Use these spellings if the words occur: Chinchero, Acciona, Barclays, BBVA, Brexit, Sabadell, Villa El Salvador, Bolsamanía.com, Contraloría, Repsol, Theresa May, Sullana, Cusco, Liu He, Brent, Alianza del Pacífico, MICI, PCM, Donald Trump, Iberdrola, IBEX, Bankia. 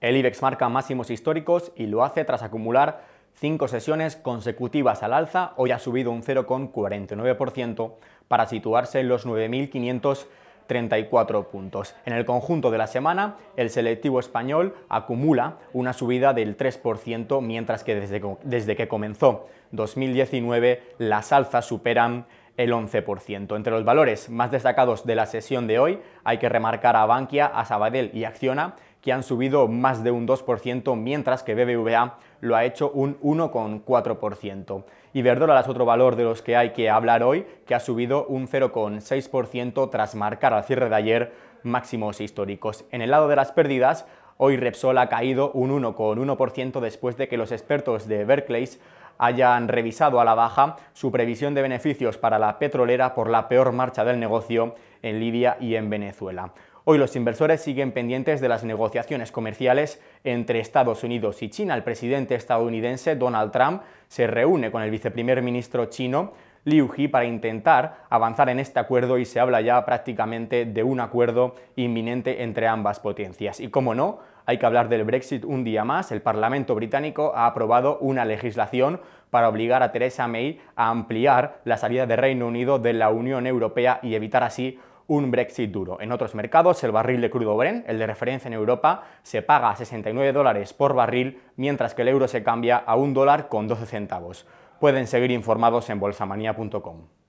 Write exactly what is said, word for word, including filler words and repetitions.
El IBEX marca máximos históricos y lo hace tras acumular cinco sesiones consecutivas al alza. Hoy ha subido un cero coma cuarenta y nueve por ciento para situarse en los nueve mil quinientos treinta y cuatro puntos. En el conjunto de la semana, el selectivo español acumula una subida del tres por ciento, mientras que desde, desde que comenzó dos mil diecinueve las alzas superan el once por ciento. Entre los valores más destacados de la sesión de hoy hay que remarcar a Bankia, a Sabadell y Acciona, que han subido más de un dos por ciento, mientras que B B V A lo ha hecho un uno coma cuatro por ciento. Iberdrola es otro valor de los que hay que hablar hoy, que ha subido un cero coma seis por ciento tras marcar al cierre de ayer máximos históricos. En el lado de las pérdidas, hoy Repsol ha caído un uno coma uno por ciento después de que los expertos de Barclays hayan revisado a la baja su previsión de beneficios para la petrolera por la peor marcha del negocio en Libia y en Venezuela. Hoy los inversores siguen pendientes de las negociaciones comerciales entre Estados Unidos y China. El presidente estadounidense Donald Trump se reúne con el viceprimer ministro chino Liu He para intentar avanzar en este acuerdo, y se habla ya prácticamente de un acuerdo inminente entre ambas potencias. Y como no, hay que hablar del Brexit un día más. El Parlamento británico ha aprobado una legislación para obligar a Theresa May a ampliar la salida del Reino Unido de la Unión Europea y evitar así un Brexit duro. En otros mercados, el barril de crudo Brent, el de referencia en Europa, se paga a sesenta y nueve dólares por barril, mientras que el euro se cambia a un dólar con doce centavos. Pueden seguir informados en Bolsamanía punto com.